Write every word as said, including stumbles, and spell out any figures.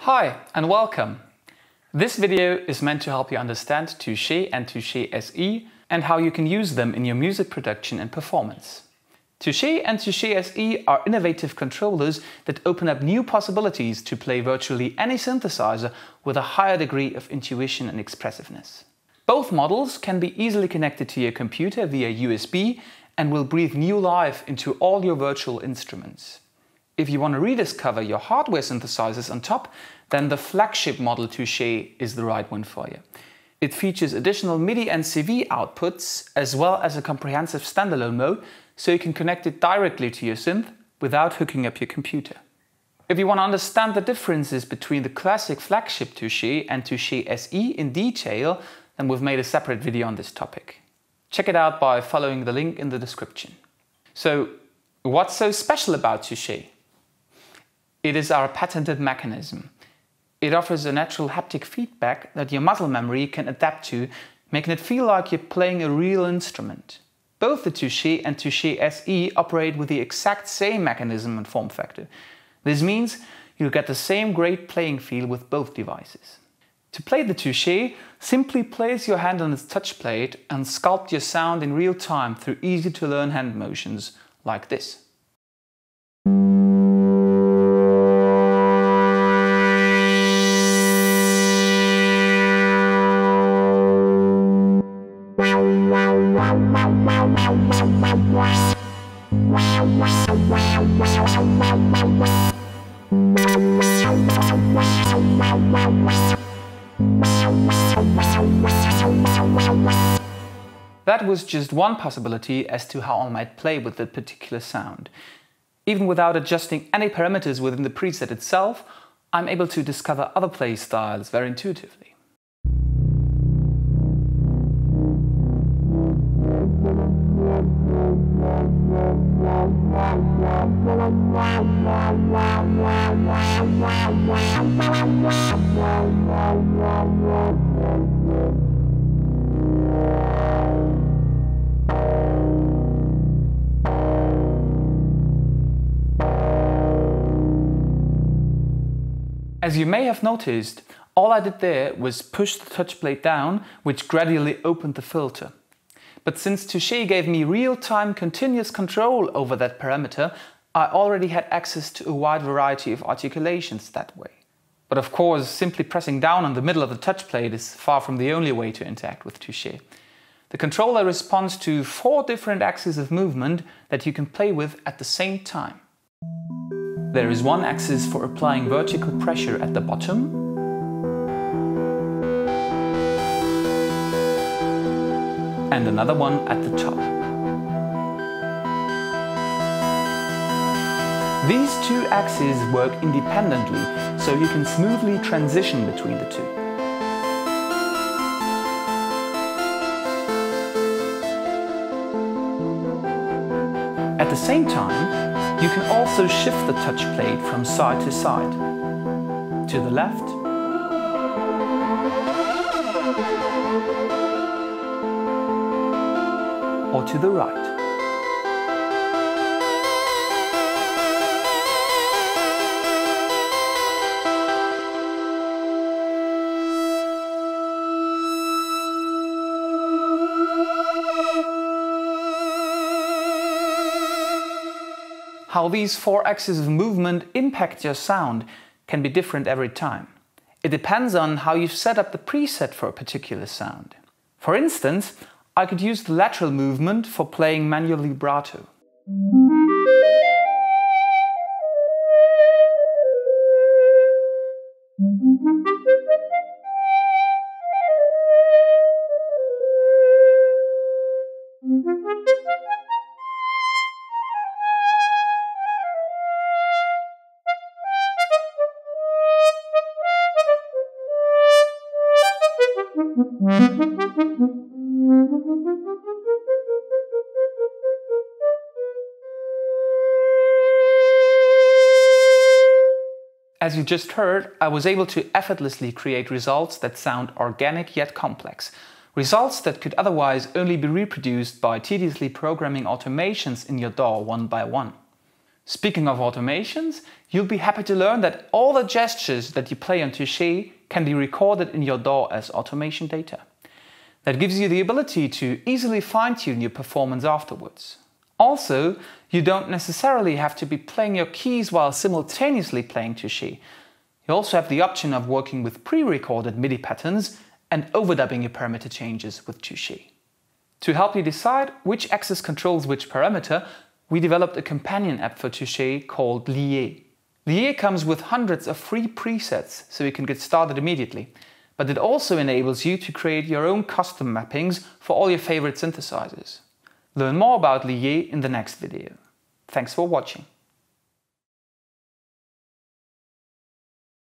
Hi and welcome! This video is meant to help you understand Touché and Touché S E and how you can use them in your music production and performance. Touché and Touché S E are innovative controllers that open up new possibilities to play virtually any synthesizer with a higher degree of intuition and expressiveness. Both models can be easily connected to your computer via U S B and will breathe new life into all your virtual instruments. If you want to rediscover your hardware synthesizers on top, then the flagship model Touché is the right one for you. It features additional MIDI and C V outputs, as well as a comprehensive standalone mode, so you can connect it directly to your synth without hooking up your computer. If you want to understand the differences between the classic flagship Touché and Touché S E in detail, then we've made a separate video on this topic. Check it out by following the link in the description. So, what's so special about Touché? It is our patented mechanism. It offers a natural haptic feedback that your muscle memory can adapt to, making it feel like you're playing a real instrument. Both the Touché and Touché S E operate with the exact same mechanism and form factor. This means you'll get the same great playing feel with both devices. To play the Touché, simply place your hand on its touch plate and sculpt your sound in real time through easy-to-learn hand motions like this. That was just one possibility as to how I might play with that particular sound. Even without adjusting any parameters within the preset itself, I'm able to discover other play styles very intuitively. As you may have noticed, all I did there was push the touch plate down, which gradually opened the filter. But since Touché gave me real-time continuous control over that parameter, I already had access to a wide variety of articulations that way. But of course, simply pressing down on the middle of the touch plate is far from the only way to interact with Touché. The controller responds to four different axes of movement that you can play with at the same time. There is one axis for applying vertical pressure at the bottom, and another one at the top. These two axes work independently, so you can smoothly transition between the two. At the same time, you can also shift the touch plate from side to side, to the left or to the right. How these four axes of movement impact your sound can be different every time. It depends on how you've set up the preset for a particular sound. For instance, I could use the lateral movement for playing manual vibrato. As you just heard, I was able to effortlessly create results that sound organic yet complex. Results that could otherwise only be reproduced by tediously programming automations in your D A W one by one. Speaking of automations, you'll be happy to learn that all the gestures that you play on Touché can be recorded in your D A W as automation data. That gives you the ability to easily fine-tune your performance afterwards. Also, you don't necessarily have to be playing your keys while simultaneously playing Touché. You also have the option of working with pre-recorded MIDI patterns and overdubbing your parameter changes with Touché. To help you decide which axis controls which parameter, we developed a companion app for Touché called Lié. Lié comes with hundreds of free presets, so you can get started immediately. But it also enables you to create your own custom mappings for all your favorite synthesizers. Learn more about Lié in the next video. Thanks for watching.